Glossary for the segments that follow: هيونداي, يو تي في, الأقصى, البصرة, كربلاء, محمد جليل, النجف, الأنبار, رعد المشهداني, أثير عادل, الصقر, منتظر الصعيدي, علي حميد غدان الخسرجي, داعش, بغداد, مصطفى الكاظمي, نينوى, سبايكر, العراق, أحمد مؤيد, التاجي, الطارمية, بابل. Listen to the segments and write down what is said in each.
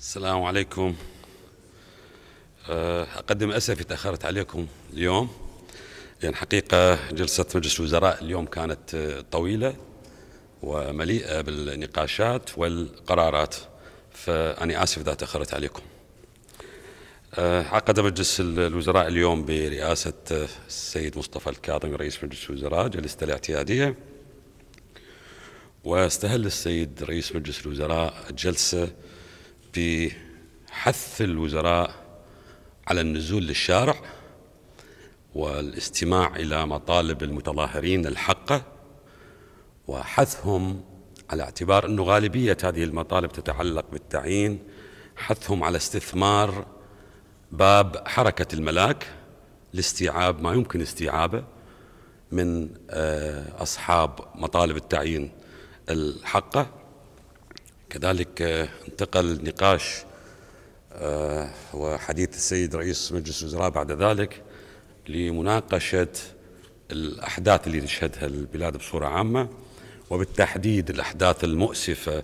السلام عليكم. أقدم أسفي تأخرت عليكم اليوم، لأن حقيقة جلسة مجلس الوزراء اليوم كانت طويلة ومليئة بالنقاشات والقرارات، فأنا آسف إذا تأخرت عليكم. عقد مجلس الوزراء اليوم برئاسة السيد مصطفى الكاظمي رئيس مجلس الوزراء جلسة الاعتيادية، واستهل السيد رئيس مجلس الوزراء الجلسة بحث الوزراء على النزول للشارع والاستماع إلى مطالب المتظاهرين الحقة، وحثهم على اعتبار أنه غالبية هذه المطالب تتعلق بالتعيين، حثهم على استثمار باب حركة الملاك لاستيعاب ما يمكن استيعابه من أصحاب مطالب التعيين الحقة. كذلك انتقل نقاش وحديث السيد رئيس مجلس الوزراء بعد ذلك لمناقشة الأحداث اللي تشهدها البلاد بصورة عامة، وبالتحديد الأحداث المؤسفة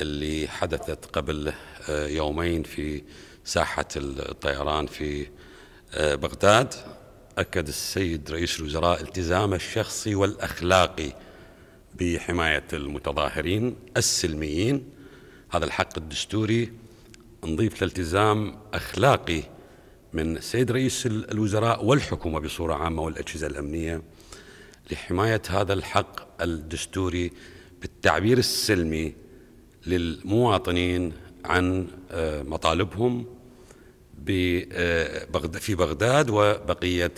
اللي حدثت قبل يومين في ساحة الطيران في بغداد. أكد السيد رئيس الوزراء التزامه الشخصي والأخلاقي بحماية المتظاهرين السلميين، هذا الحق الدستوري، نضيف لالتزام أخلاقي من السيد رئيس الوزراء والحكومة بصورة عامة والأجهزة الأمنية لحماية هذا الحق الدستوري بالتعبير السلمي للمواطنين عن مطالبهم في بغداد وبقية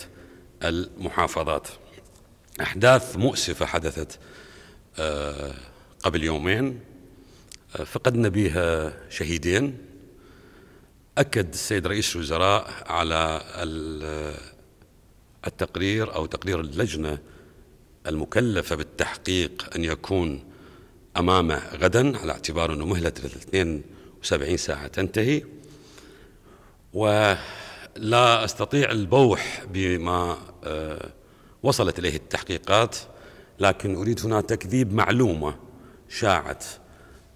المحافظات. أحداث مؤسفة حدثت قبل يومين فقدنا بها شهيدين. أكد السيد رئيس الوزراء على التقرير أو تقرير اللجنة المكلفة بالتحقيق أن يكون أمامه غدا، على اعتبار أنه مهلة 72 ساعة تنتهي. ولا أستطيع البوح بما وصلت إليه التحقيقات، لكن أريد هنا تكذيب معلومة شاعت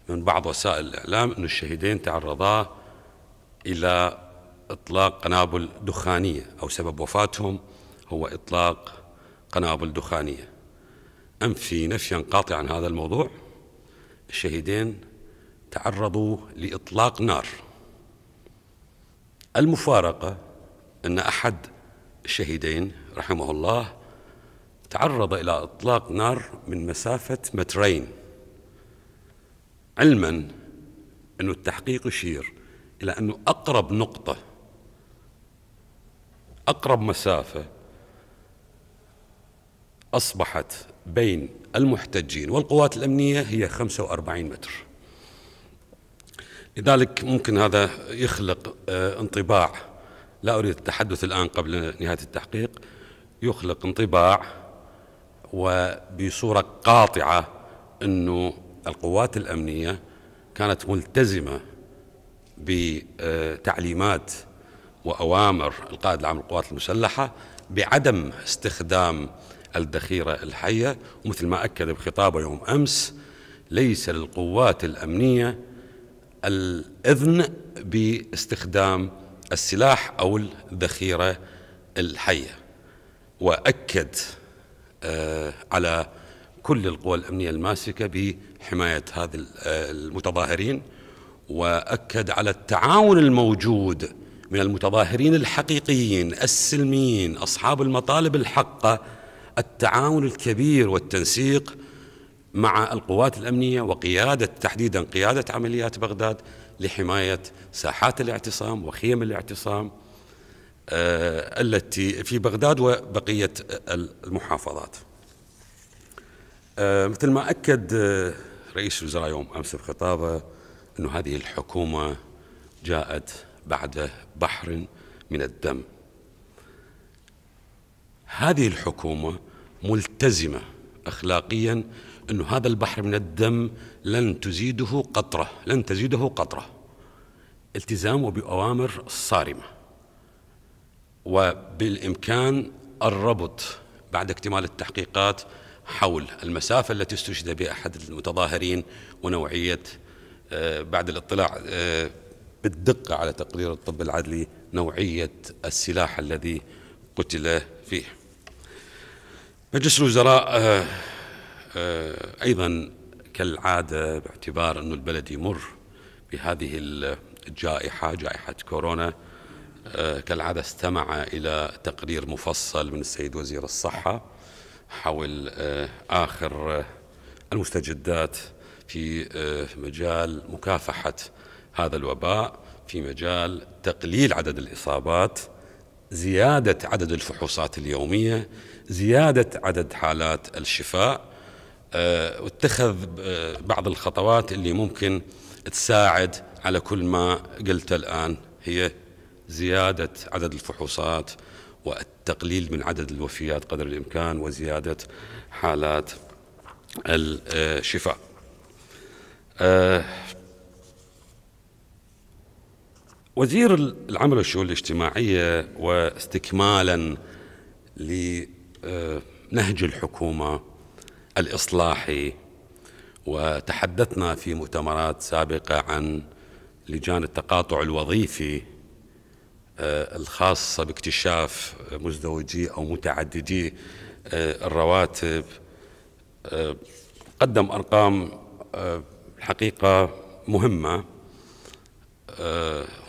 من بعض وسائل الإعلام أن الشهيدين تعرضا إلى إطلاق قنابل دخانية، أو سبب وفاتهم هو إطلاق قنابل دخانية. أنفي نفيا قاطعا عن هذا الموضوع، الشهيدين تعرضوا لإطلاق نار. المفارقة أن أحد الشهيدين رحمه الله تعرض إلى إطلاق نار من مسافة 2 متر، علما أن التحقيق يشير إلى أنه أقرب نقطة، أقرب مسافة أصبحت بين المحتجين والقوات الأمنية هي 45 متر. لذلك ممكن هذا يخلق انطباع، لا أريد التحدث الآن قبل نهاية التحقيق، يخلق انطباع وبصورة قاطعة أنه القوات الأمنية كانت ملتزمة بتعليمات وأوامر القائد العام للقوات المسلحة بعدم استخدام الذخيرة الحية، ومثل ما أكد بخطابه يوم أمس ليس للقوات الأمنية الإذن باستخدام السلاح أو الذخيرة الحية. وأكد على كل القوى الأمنية الماسكة بحماية هذا المتظاهرين، وأكد على التعاون الموجود من المتظاهرين الحقيقيين السلميين أصحاب المطالب الحقة، التعاون الكبير والتنسيق مع القوات الأمنية وقيادة، تحديدا قيادة عمليات بغداد لحماية ساحات الاعتصام وخيم الاعتصام التي في بغداد وبقية المحافظات. مثل ما أكد رئيس الوزراء يوم أمس بخطابه أن هذه الحكومة جاءت بعد بحر من الدم. هذه الحكومة ملتزمة أخلاقيا أن هذا البحر من الدم لن تزيده قطرة، لن تزيده قطرة، التزامه بأوامر صارمة، وبالإمكان الربط بعد اكتمال التحقيقات حول المسافة التي استشهد بها أحد المتظاهرين ونوعية، بعد الاطلاع بالدقة على تقرير الطب العدلي نوعية السلاح الذي قتل فيه. مجلس الوزراء أيضا كالعادة باعتبار أن البلد يمر بهذه الجائحة، جائحة كورونا، كالعادة استمع إلى تقرير مفصل من السيد وزير الصحة حول آخر المستجدات في مجال مكافحة هذا الوباء، في مجال تقليل عدد الإصابات، زيادة عدد الفحوصات اليومية، زيادة عدد حالات الشفاء، واتخذ بعض الخطوات اللي ممكن تساعد على كل ما قلت الآن، هي زيادة عدد الفحوصات والتقليل من عدد الوفيات قدر الإمكان وزيادة حالات الشفاء. وزير العمل والشؤون الاجتماعية، واستكمالا لنهج الحكومة الإصلاحي، وتحدثنا في مؤتمرات سابقة عن لجان التقاطع الوظيفي الخاصة باكتشاف مزدوجي أو متعددي الرواتب، قدم أرقام الحقيقة مهمة.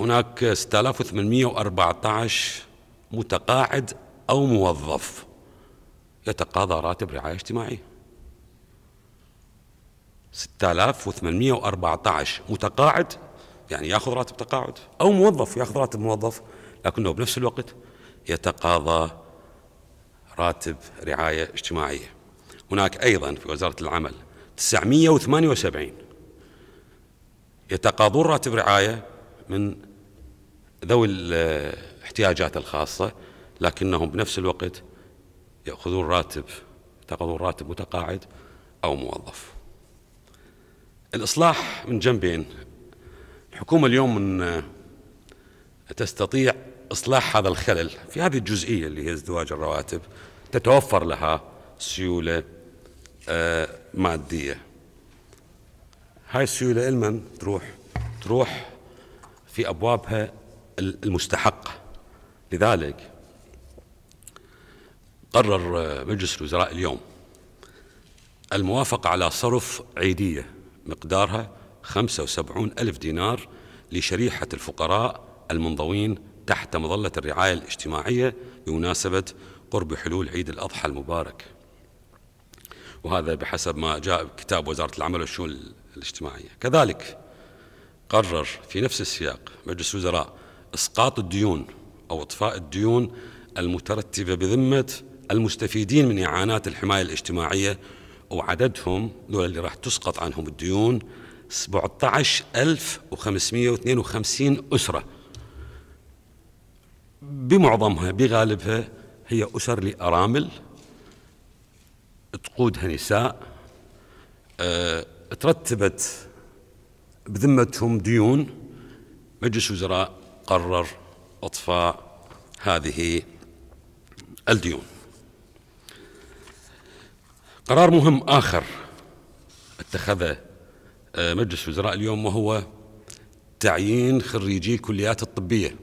هناك 6814 متقاعد أو موظف يتقاضى راتب رعاية اجتماعية، 6814 متقاعد يعني ياخذ راتب تقاعد، أو موظف ياخذ راتب موظف، لكنه بنفس الوقت يتقاضى راتب رعاية اجتماعية. هناك أيضا في وزارة العمل 978 يتقاضون راتب رعاية من ذوي الاحتياجات الخاصة، لكنهم بنفس الوقت يأخذون راتب، يتقاضون راتب متقاعد أو موظف. الإصلاح من جنبين، الحكومة اليوم من تستطيع إصلاح هذا الخلل في هذه الجزئية اللي هي ازدواج الرواتب، تتوفر لها سيولة مادية. هاي السيولة المن تروح في أبوابها المستحقة. لذلك قرر مجلس الوزراء اليوم الموافقة على صرف عيدية مقدارها 75,000 دينار لشريحة الفقراء المنضوين تحت مظلة الرعاية الاجتماعية بمناسبة قرب حلول عيد الأضحى المبارك، وهذا بحسب ما جاء كتاب وزارة العمل والشؤون الاجتماعية. كذلك قرر في نفس السياق مجلس الوزراء إسقاط الديون أو إطفاء الديون المترتبة بذمة المستفيدين من إعانات الحماية الاجتماعية، وعددهم دول اللي راح تسقط عنهم الديون 17,552 أسرة، بمعظمها بغالبها هي أسر لأرامل تقودها نساء، ترتبت بذمتهم ديون. مجلس الوزراء قرر إطفاء هذه الديون. قرار مهم آخر اتخذه مجلس الوزراء اليوم، وهو تعيين خريجي الكليات الطبية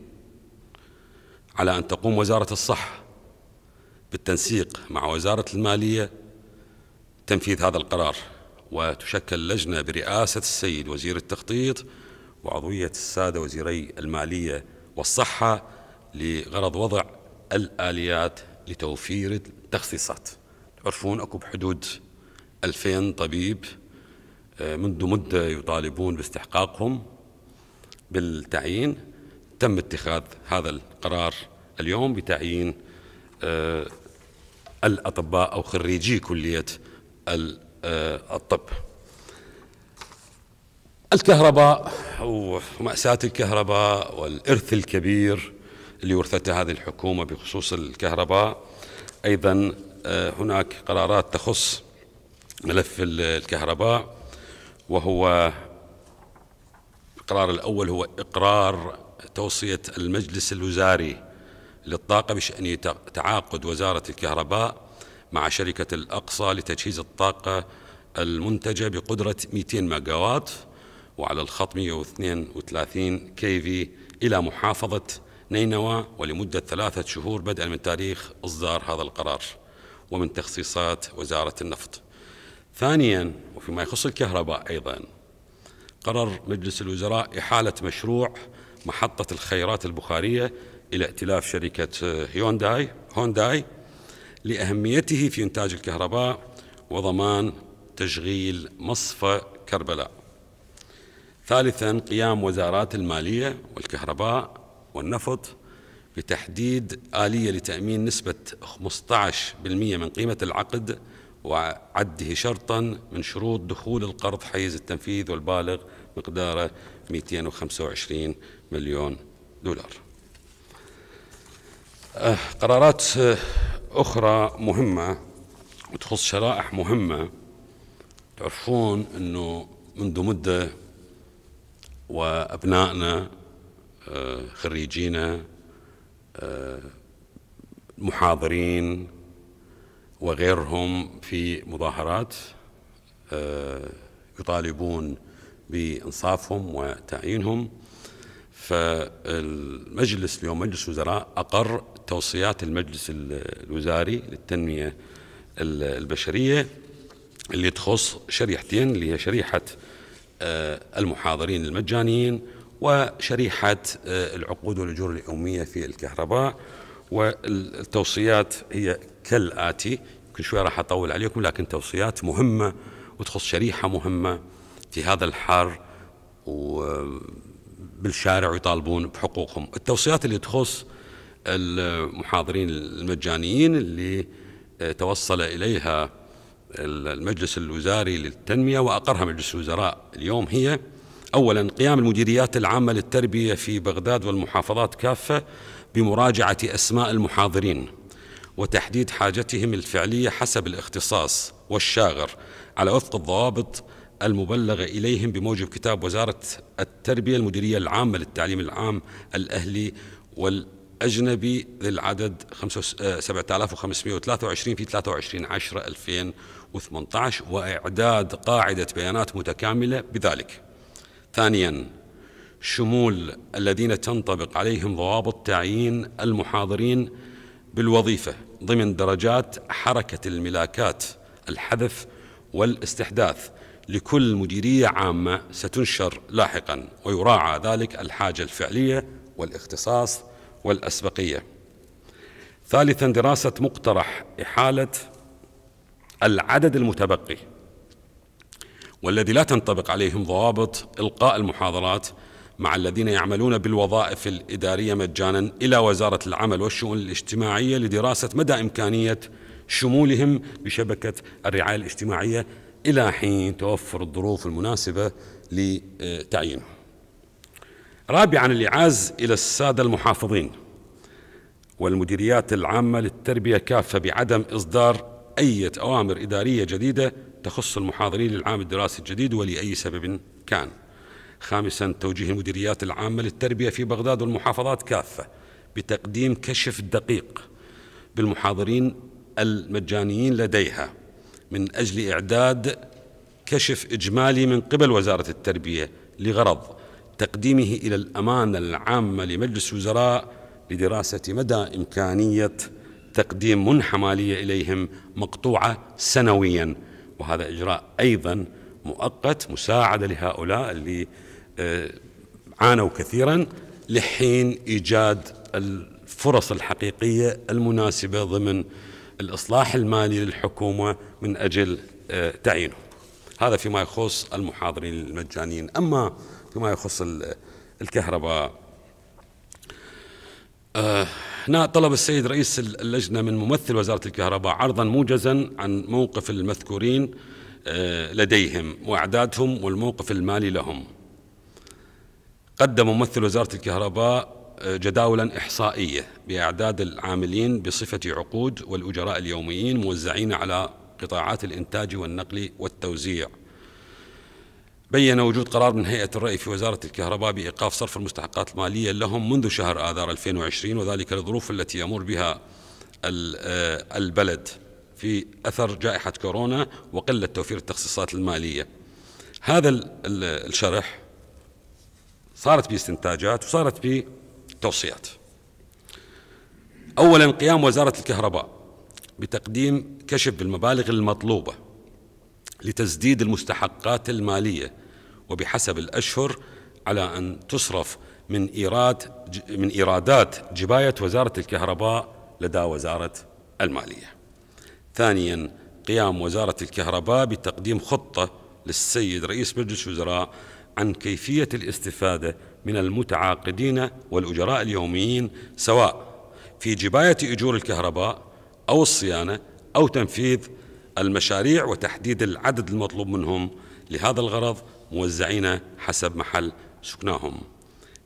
على أن تقوم وزارة الصحة بالتنسيق مع وزارة المالية تنفيذ هذا القرار، وتشكل لجنة برئاسة السيد وزير التخطيط وعضوية السادة وزيري المالية والصحة لغرض وضع الآليات لتوفير التخصيصات. تعرفون أكو بحدود 2000 طبيب منذ مدة يطالبون باستحقاقهم بالتعيين، تم اتخاذ هذا القرار اليوم بتعيين الأطباء أو خريجي كلية الطب. الكهرباء ومأساة الكهرباء والإرث الكبير اللي ورثته هذه الحكومة بخصوص الكهرباء، أيضا هناك قرارات تخص ملف الكهرباء، وهو القرار الأول هو إقرار توصية المجلس الوزاري للطاقة بشأن تعاقد وزارة الكهرباء مع شركة الأقصى لتجهيز الطاقة المنتجة بقدرة 200 ميجاوات، وعلى الخط 132 كي في إلى محافظة نينوى ولمدة 3 شهور بدءا من تاريخ إصدار هذا القرار ومن تخصيصات وزارة النفط. ثانيا وفيما يخص الكهرباء أيضا قرر مجلس الوزراء إحالة مشروع محطة الخيرات البخارية إلى ائتلاف شركة هيونداي لأهميته في إنتاج الكهرباء وضمان تشغيل مصفى كربلاء. ثالثاً قيام وزارات المالية والكهرباء والنفط بتحديد آلية لتأمين نسبة 15% من قيمة العقد وعده شرطاً من شروط دخول القرض حيز التنفيذ والبالغ مقداره 225 مليون دولار. قرارات أخرى مهمة وتخص شرائح مهمة. تعرفون أنه منذ مدة وأبنائنا خريجينا محاضرين وغيرهم في مظاهرات يطالبون بإنصافهم وتعيينهم، فالمجلس اليوم مجلس وزراء أقر توصيات المجلس الوزاري للتنمية البشرية اللي تخص شريحتين اللي هي شريحة المحاضرين المجانيين وشريحة العقود والأجور اليومية في الكهرباء. والتوصيات هي كالآتي، يمكن شوية راح أطول عليكم لكن توصيات مهمة وتخص شريحة مهمة في هذا الحر وبالشارع ويطالبون بحقوقهم. التوصيات اللي تخص المحاضرين المجانيين اللي توصل إليها المجلس الوزاري للتنمية وأقرها مجلس الوزراء اليوم هي: أولا قيام المديريات العامة للتربية في بغداد والمحافظات كافة بمراجعة أسماء المحاضرين وتحديد حاجتهم الفعلية حسب الاختصاص والشاغر على وفق الضوابط المبلغة إليهم بموجب كتاب وزارة التربية المديرية العامة للتعليم العام الأهلي والأجنبي للعدد 7523 في 23/10/2018 وإعداد قاعدة بيانات متكاملة بذلك. ثانيا شمول الذين تنطبق عليهم ضوابط تعيين المحاضرين بالوظيفة ضمن درجات حركة الملاكات الحذف والاستحداث لكل مديرية عامة ستنشر لاحقا ويراعى ذلك الحاجة الفعلية والاختصاص والأسبقية. ثالثا دراسة مقترح إحالة العدد المتبقي والذي لا تنطبق عليهم ضوابط إلقاء المحاضرات مع الذين يعملون بالوظائف الإدارية مجانا إلى وزارة العمل والشؤون الاجتماعية لدراسة مدى إمكانية شمولهم بشبكة الرعاية الاجتماعية إلى حين توفر الظروف المناسبة لتعيينه. رابعا الإعاز إلى السادة المحافظين والمديريات العامة للتربية كافة بعدم إصدار أي أوامر إدارية جديدة تخص المحاضرين للعام الدراسي الجديد ولأي سبب كان. خامسا توجيه المديريات العامة للتربية في بغداد والمحافظات كافة بتقديم كشف دقيق بالمحاضرين المجانيين لديها من أجل إعداد كشف إجمالي من قبل وزارة التربية لغرض تقديمه إلى الأمانة العامة لمجلس الوزراء لدراسة مدى إمكانية تقديم منحنى إليهم مقطوعة سنويا، وهذا إجراء أيضا مؤقت مساعدة لهؤلاء اللي عانوا كثيرا لحين إيجاد الفرص الحقيقية المناسبة ضمن الإصلاح المالي للحكومة من أجل تعيينه. هذا فيما يخص المحاضرين المجانيين. أما فيما يخص الكهرباء، هنا طلب السيد رئيس اللجنة من ممثل وزارة الكهرباء عرضا موجزا عن موقف المذكورين لديهم وأعدادهم والموقف المالي لهم. قدم ممثل وزارة الكهرباء جداولا إحصائية بأعداد العاملين بصفة عقود والأجراء اليوميين موزعين على قطاعات الإنتاج والنقل والتوزيع. بيّن وجود قرار من هيئة الرأي في وزارة الكهرباء بإيقاف صرف المستحقات المالية لهم منذ شهر آذار 2020 وذلك للظروف التي يمر بها البلد في أثر جائحة كورونا وقلة توفير التخصيصات المالية. هذا الشرح صارت في استنتاجات وصارت في توصيات. أولا، قيام وزارة الكهرباء بتقديم كشف بالمبالغ المطلوبة لتسديد المستحقات المالية وبحسب الأشهر على أن تصرف من إيرادات جباية وزارة الكهرباء لدى وزارة المالية. ثانيا، قيام وزارة الكهرباء بتقديم خطة للسيد رئيس مجلس الوزراء عن كيفية الاستفادة من المتعاقدين والأجراء اليوميين، سواء في جباية أجور الكهرباء أو الصيانة أو تنفيذ المشاريع، وتحديد العدد المطلوب منهم لهذا الغرض موزعين حسب محل سكناهم.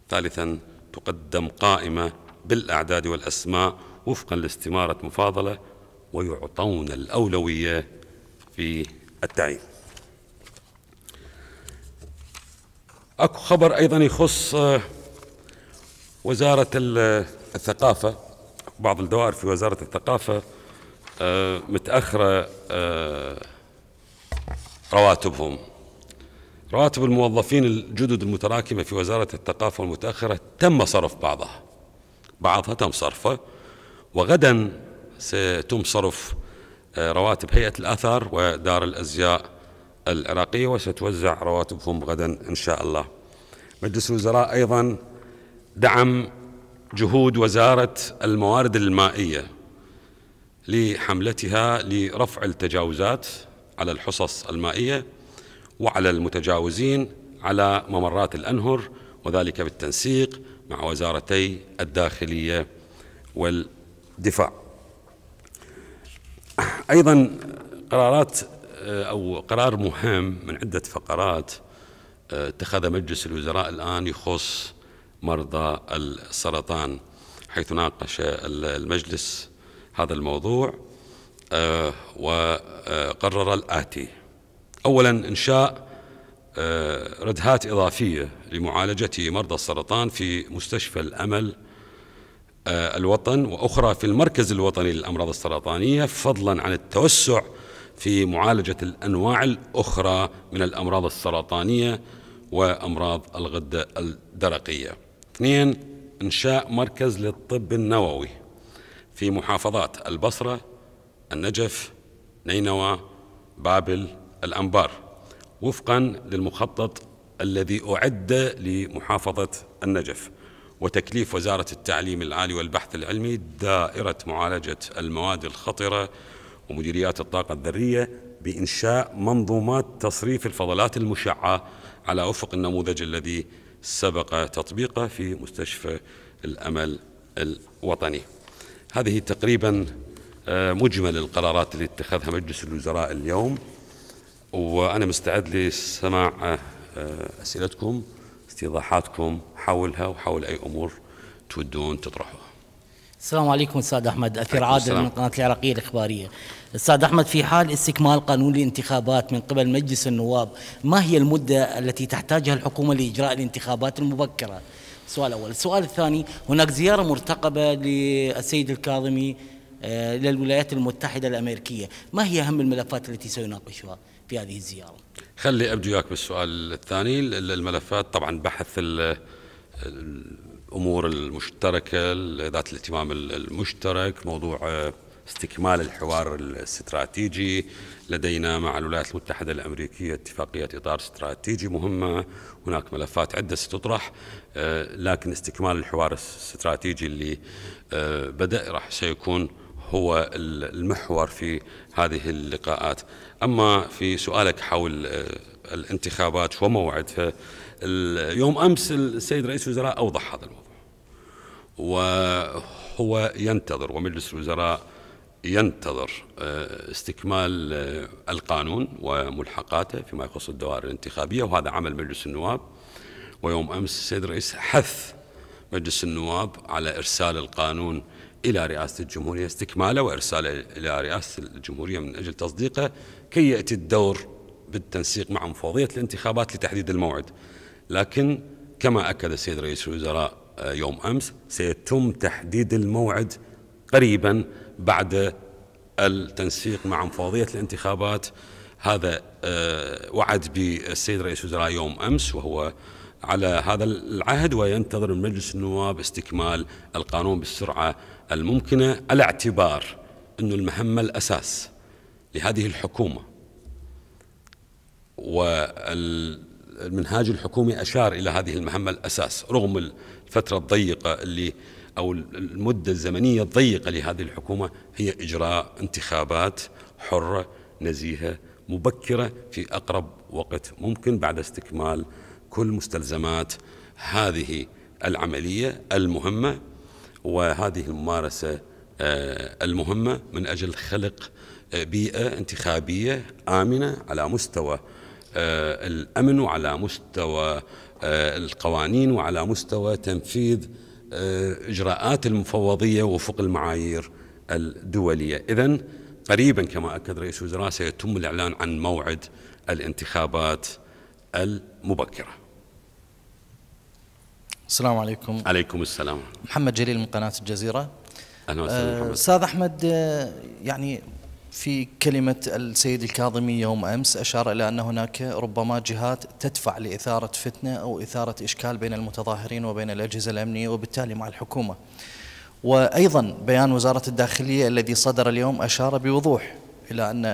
ثالثا، تقدم قائمة بالأعداد والأسماء وفقا لاستمارة مفاضلة ويعطون الأولوية في التعيين. أكو خبر أيضا يخص وزارة الثقافة. بعض الدوائر في وزارة الثقافة متأخرة رواتبهم. رواتب الموظفين الجدد المتراكمة في وزارة الثقافة المتأخرة تم صرف بعضها تم صرفه، وغدا سيتم صرف رواتب هيئة الآثار ودار الأزياء العراقية، وستوزع رواتبهم غدا إن شاء الله. مجلس الوزراء أيضا دعم جهود وزارة الموارد المائية لحملتها لرفع التجاوزات على الحصص المائية وعلى المتجاوزين على ممرات الأنهر، وذلك بالتنسيق مع وزارتي الداخلية والدفاع. أيضا قرارات أو قرار مهم من عدة فقرات اتخذ مجلس الوزراء الآن يخص مرضى السرطان، حيث ناقش المجلس هذا الموضوع وقرر الآتي. أولا، إنشاء ردهات إضافية لمعالجة مرضى السرطان في مستشفى الأمل الوطن، وأخرى في المركز الوطني للأمراض السرطانية، فضلا عن التوسع في معالجة الأنواع الأخرى من الأمراض السرطانية وأمراض الغدة الدرقية. اثنين، إنشاء مركز للطب النووي في محافظات البصرة، النجف، نينوى، بابل، الأنبار، وفقا للمخطط الذي أعد لمحافظة النجف، وتكليف وزارة التعليم العالي والبحث العلمي دائرة معالجة المواد الخطرة ومديريات الطاقة الذرية بإنشاء منظومات تصريف الفضلات المشعة على وفق النموذج الذي سبق تطبيقه في مستشفى الأمل الوطني. هذه تقريبا مجمل القرارات اللي اتخذها مجلس الوزراء اليوم، وأنا مستعد لسماع أسئلتكم، استيضاحاتكم حولها وحول أي أمور تودون تطرحوها. السلام عليكم أستاذ أحمد، أثير عادل من القناة العراقية الإخبارية. أستاذ أحمد، في حال استكمال قانون الانتخابات من قبل مجلس النواب، ما هي المدة التي تحتاجها الحكومة لإجراء الانتخابات المبكرة؟ السؤال الأول. السؤال الثاني، هناك زيارة مرتقبة للسيد الكاظمي إلى الولايات المتحدة الأمريكية، ما هي أهم الملفات التي سيناقشها في هذه الزيارة؟ خلي أبدو وياك بالسؤال الثاني. الملفات طبعا بحث الأمور المشتركة ذات الاهتمام المشترك، موضوع استكمال الحوار الاستراتيجي لدينا مع الولايات المتحدة الأمريكية، اتفاقية إطار استراتيجي مهمة. هناك ملفات عدة ستطرح، لكن استكمال الحوار الاستراتيجي اللي بدأ راح سيكون هو المحور في هذه اللقاءات. أما في سؤالك حول الانتخابات وموعدها، يوم أمس السيد رئيس الوزراء أوضح هذا الموضوع، وهو ينتظر ومجلس الوزراء ينتظر استكمال القانون وملحقاته فيما يخص الدوائر الانتخابية، وهذا عمل مجلس النواب. ويوم أمس السيد الرئيس حث مجلس النواب على إرسال القانون إلى رئاسة الجمهورية، استكماله وإرساله إلى رئاسة الجمهورية من أجل تصديقه، كي يأتي الدور بالتنسيق مع مفوضية الانتخابات لتحديد الموعد. لكن كما أكد السيد رئيس الوزراء يوم أمس، سيتم تحديد الموعد قريبا بعد التنسيق مع مفوضية الانتخابات. هذا وعد بالسيد رئيس الوزراء يوم أمس، وهو على هذا العهد، وينتظر من مجلس النواب استكمال القانون بالسرعة الممكنة، على اعتبار أن المهمة الأساس لهذه الحكومة. والمنهاج الحكومي أشار إلى هذه المهمة الأساس رغم الفترة الضيقة اللي أو المدة الزمنية الضيقة لهذه الحكومة، هي إجراء انتخابات حرة نزيهة مبكرة في أقرب وقت ممكن بعد استكمال كل مستلزمات هذه العملية المهمة وهذه الممارسة المهمة من أجل خلق بيئة انتخابية آمنة على مستوى الأمن وعلى مستوى القوانين وعلى مستوى تنفيذ إجراءات المفوضية وفق المعايير الدولية. إذن قريبا كما أكد رئيس الوزراء سيتم الإعلان عن موعد الانتخابات المبكرة. السلام عليكم. عليكم السلام. محمد جليل من قناة الجزيرة. أهلا وسهلا محمد. أستاذ أحمد، يعني في كلمة السيد الكاظمي يوم أمس أشار إلى أن هناك ربما جهات تدفع لإثارة فتنة أو إثارة إشكال بين المتظاهرين وبين الأجهزة الأمنية وبالتالي مع الحكومة، وأيضا بيان وزارة الداخلية الذي صدر اليوم أشار بوضوح إلى أن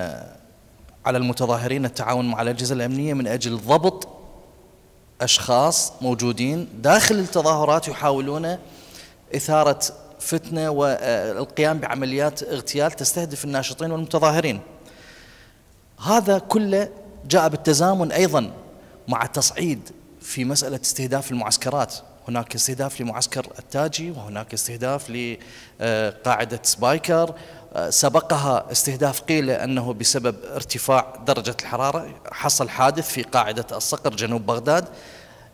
على المتظاهرين التعاون مع الأجهزة الأمنية من أجل ضبط أشخاص موجودين داخل التظاهرات يحاولون إثارة فتنة والقيام بعمليات اغتيال تستهدف الناشطين والمتظاهرين. هذا كله جاء بالتزامن أيضا مع تصعيد في مسألة استهداف المعسكرات، هناك استهداف لمعسكر التاجي وهناك استهداف لقاعدة سبايكر، سبقها استهداف قيل أنه بسبب ارتفاع درجة الحرارة حصل حادث في قاعدة الصقر جنوب بغداد.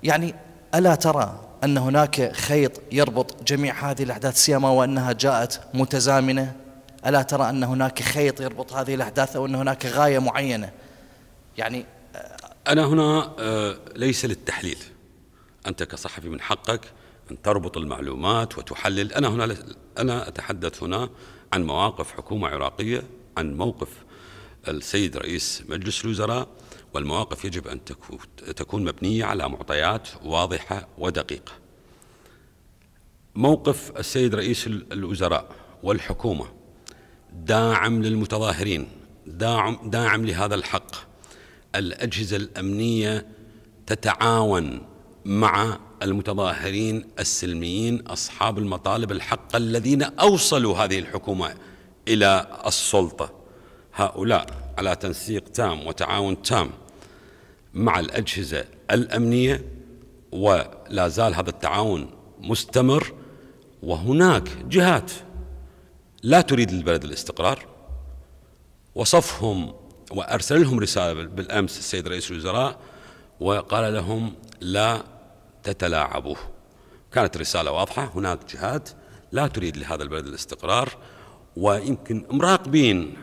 يعني ألا ترى أن هناك خيط يربط جميع هذه الأحداث سيما وأنها جاءت متزامنة؟ ألا ترى أن هناك خيط يربط هذه الأحداث أو أن هناك غاية معينة؟ يعني أنا هنا ليس للتحليل، أنت كصحفي من حقك أن تربط المعلومات وتحلل. أنا أتحدث هنا عن مواقف حكومة عراقية، عن موقف السيد رئيس مجلس الوزراء، والمواقف يجب أن تكون مبنية على معطيات واضحة ودقيقة. موقف السيد رئيس الوزراء والحكومة داعم للمتظاهرين، داعم لهذا الحق. الأجهزة الأمنية تتعاون مع المتظاهرين السلميين أصحاب المطالب الحقة الذين أوصلوا هذه الحكومة إلى السلطة، هؤلاء على تنسيق تام وتعاون تام مع الأجهزة الأمنية، ولا زال هذا التعاون مستمر. وهناك جهات لا تريد للبلد الاستقرار، وصفهم وأرسل لهم رسالة بالأمس السيد رئيس الوزراء وقال لهم لا تتلاعبوه، كانت رسالة واضحة. هناك جهات لا تريد لهذا البلد الاستقرار، ويمكن مراقبين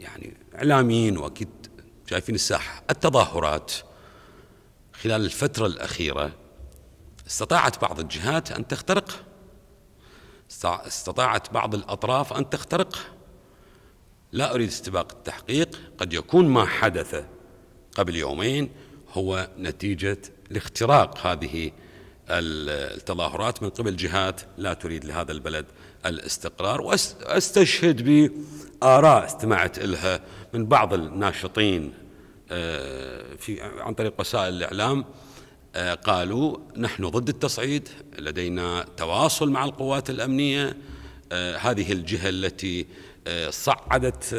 يعني إعلاميين وأكيد شايفين الساحة. التظاهرات خلال الفترة الأخيرة استطاعت بعض الجهات أن تخترق، استطاعت بعض الأطراف أن تخترق. لا أريد استباق التحقيق، قد يكون ما حدث قبل يومين هو نتيجة لاختراق هذه التظاهرات من قبل جهات لا تريد لهذا البلد الاستقرار. واستشهد بآراء استمعت لها من بعض الناشطين عن طريق وسائل الإعلام، قالوا نحن ضد التصعيد، لدينا تواصل مع القوات الأمنية، هذه الجهة التي صعدت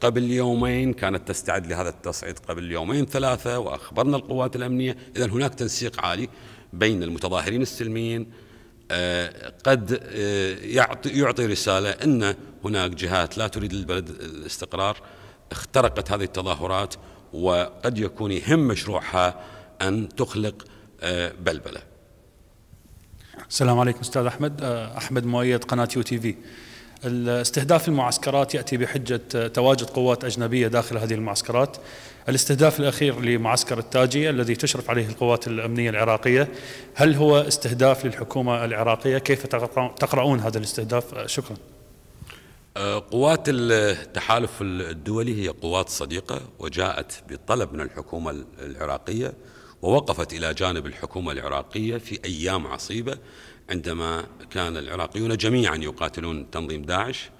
قبل يومين كانت تستعد لهذا التصعيد قبل يومين ثلاثة وأخبرنا القوات الأمنية. إذن هناك تنسيق عالي بين المتظاهرين السلميين، قد يعطي رسالة أن هناك جهات لا تريد للبلد الاستقرار اخترقت هذه التظاهرات، وقد يكون يهم مشروعها أن تخلق بلبلة. السلام عليكم أستاذ أحمد. أحمد مؤيد، قناة يو تي في. الاستهداف المعسكرات يأتي بحجة تواجد قوات أجنبية داخل هذه المعسكرات. الاستهداف الأخير لمعسكر التاجي الذي تشرف عليه القوات الأمنية العراقية، هل هو استهداف للحكومة العراقية؟ كيف تقرؤون هذا الاستهداف؟ شكرا. قوات التحالف الدولي هي قوات صديقة، وجاءت بطلب من الحكومة العراقية ووقفت إلى جانب الحكومة العراقية في أيام عصيبة عندما كان العراقيون جميعا يقاتلون تنظيم داعش.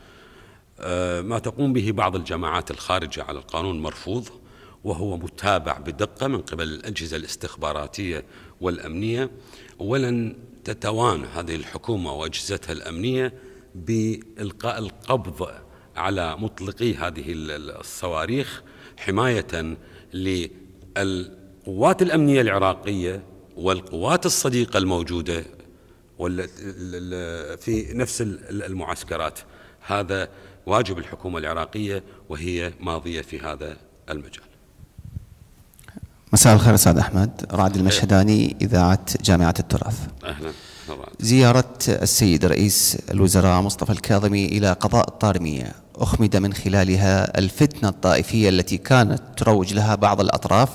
ما تقوم به بعض الجماعات الخارجة على القانون مرفوض، وهو متابع بدقة من قبل الأجهزة الاستخباراتية والأمنية، ولن تتوانى هذه الحكومة وأجهزتها الأمنية بإلقاء القبض على مطلقي هذه الصواريخ حماية للقوات الأمنية العراقية والقوات الصديقة الموجودة في نفس المعسكرات. هذا واجب الحكومة العراقية وهي ماضية في هذا المجال. مساء الخير أستاذ أحمد، رعد المشهداني إذاعة جامعة التراث. أهلا. زيارة السيد رئيس الوزراء مصطفى الكاظمي إلى قضاء الطارمية أخمد من خلالها الفتنة الطائفية التي كانت تروج لها بعض الأطراف،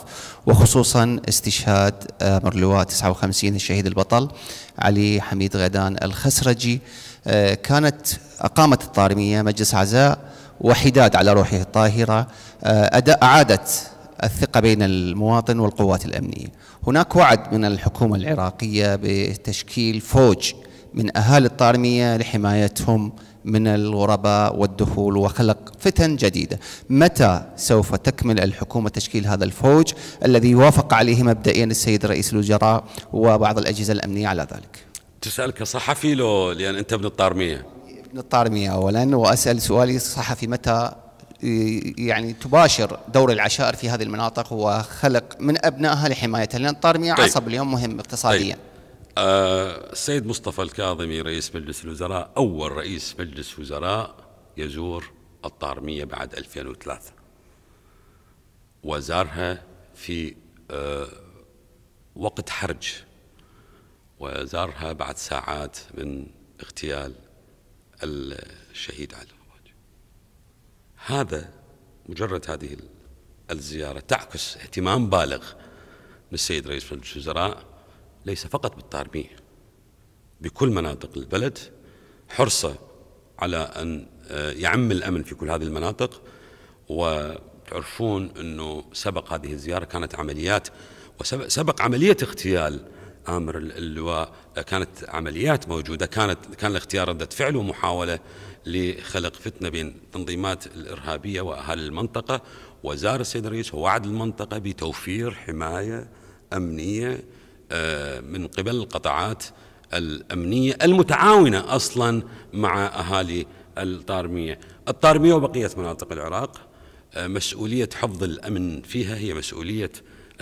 وخصوصا استشهاد مرلوى 59 الشهيد البطل علي حميد غدان الخسرجي. كانت أقامت الطارمية مجلس عزاء وحداد على روحه الطاهرة، أعادت الثقة بين المواطن والقوات الأمنية. هناك وعد من الحكومة العراقية بتشكيل فوج من أهالي الطارمية لحمايتهم من الغرباء والدخول وخلق فتن جديدة. متى سوف تكمل الحكومة تشكيل هذا الفوج الذي وافق عليه مبدئيا السيد رئيس الوزراء وبعض الأجهزة الأمنية على ذلك؟ تسألك صحفي لو، لأن أنت ابن الطارمية. ابن الطارمية أولا، وأسأل سؤالي صحفي، متى يعني تباشر دور العشائر في هذه المناطق وخلق من أبنائها لحمايتها، لأن الطارمية طيب. عصب اليوم مهم اقتصاديا. طيب. السيد مصطفى الكاظمي رئيس مجلس الوزراء أول رئيس مجلس وزراء يزور الطارمية بعد 2003، وزارها في وقت حرج، وزارها بعد ساعات من اغتيال الشهيد علي. هذا مجرد هذه الزيارة تعكس اهتمام بالغ من السيد رئيس مجلس الوزراء ليس فقط بالطارمية، بكل مناطق البلد، حرصه على أن يعم الأمن في كل هذه المناطق. وتعرفون أنه سبق هذه الزيارة كانت عمليات، وسبق عملية اغتيال آمر اللواء، كانت عمليات موجودة، كان الاغتيال ردة فعل ومحاولة لخلق فتنة بين التنظيمات الإرهابية وأهالي المنطقة. وزار السيد الرئيس ووعد المنطقة بتوفير حماية أمنية من قبل القطاعات الأمنية المتعاونة أصلا مع أهالي الطارمية. الطارمية وبقية مناطق العراق مسؤولية حفظ الأمن فيها هي مسؤولية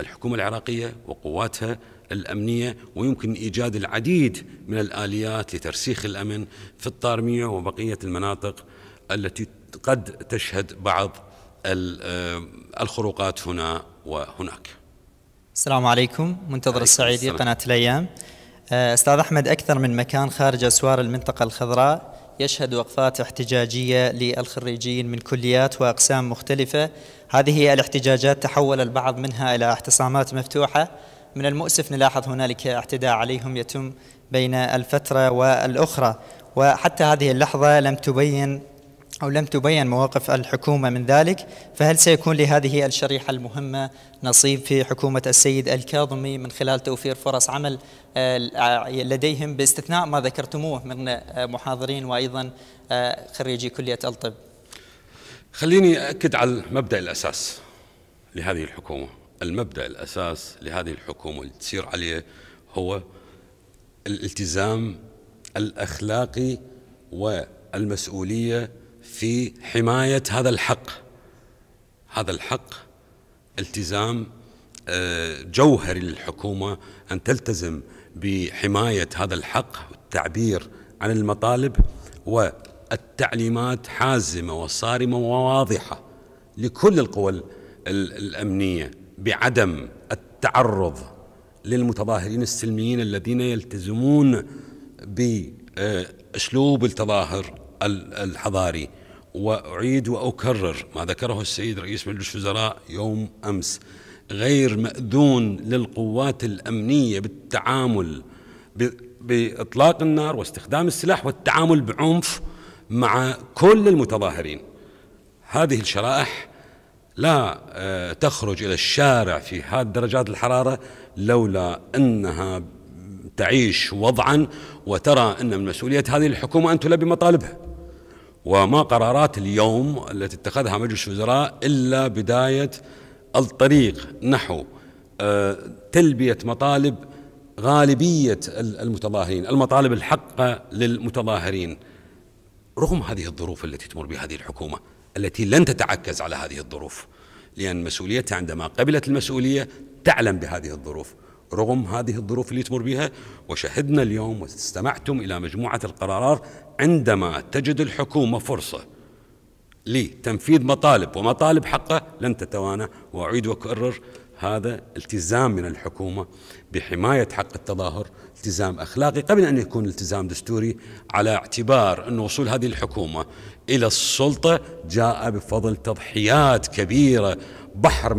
الحكومة العراقية وقواتها الأمنية، ويمكن إيجاد العديد من الآليات لترسيخ الأمن في الطارمية وبقية المناطق التي قد تشهد بعض الخروقات هنا وهناك. السلام عليكم، منتظر الصعيدي، قناة الأيام. أستاذ أحمد، أكثر من مكان خارج أسوار المنطقة الخضراء يشهد وقفات احتجاجية للخريجين من كليات وأقسام مختلفة. هذه الاحتجاجات تحول البعض منها إلى اعتصامات مفتوحة. من المؤسف نلاحظ هنالك اعتداء عليهم يتم بين الفترة والأخرى، وحتى هذه اللحظة لم تبين مواقف الحكومة من ذلك. فهل سيكون لهذه الشريحة المهمة نصيب في حكومة السيد الكاظمي من خلال توفير فرص عمل لديهم، باستثناء ما ذكرتموه من محاضرين وأيضا خريجي كلية الطب؟ خليني أكد على المبدأ الأساس لهذه الحكومة. المبدأ الأساس لهذه الحكومة اللي تسير عليه هو الالتزام الأخلاقي والمسؤولية في حماية هذا الحق. هذا الحق التزام جوهري للحكومة، أن تلتزم بحماية هذا الحق والتعبير عن المطالب، والتعليمات حازمة وصارمة وواضحة لكل القوى الأمنية بعدم التعرض للمتظاهرين السلميين الذين يلتزمون بأسلوب التظاهر الحضاري. وأعيد وأكرر ما ذكره السيد رئيس مجلس الوزراء يوم أمس، غير مأذون للقوات الأمنية بالتعامل بإطلاق النار واستخدام السلاح والتعامل بعنف مع كل المتظاهرين. هذه الشرائح لا تخرج إلى الشارع في هذه درجات الحرارة لولا أنها تعيش وضعا وترى أن من مسؤولية هذه الحكومة أن تلبي مطالبها. وما قرارات اليوم التي اتخذها مجلس الوزراء إلا بداية الطريق نحو تلبية مطالب غالبية المتظاهرين، المطالب الحقة للمتظاهرين رغم هذه الظروف التي تمر بها هذه الحكومة التي لن تتعكز على هذه الظروف، لأن مسؤوليتها عندما قبلت المسؤولية تعلم بهذه الظروف رغم هذه الظروف اللي تمر بها. وشهدنا اليوم واستمعتم إلى مجموعة القرارات عندما تجد الحكومة فرصة لتنفيذ مطالب ومطالب حقه لن تتوانى. وأعيد وأكرر هذا التزام من الحكومة بحماية حق التظاهر، التزام أخلاقي قبل أن يكون التزام دستوري، على اعتبار أن وصول هذه الحكومة إلى السلطة جاء بفضل تضحيات كبيرة، بحر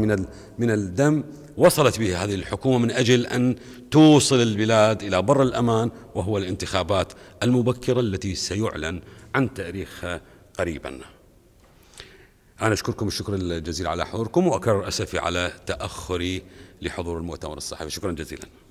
من الدم وصلت به هذه الحكومة من أجل أن توصل البلاد إلى بر الأمان، وهو الانتخابات المبكرة التي سيعلن عن تاريخها قريبا. أنا أشكركم الشكر الجزيل على حضوركم وأكرر أسفي على تأخري لحضور المؤتمر الصحفي. شكرا جزيلا.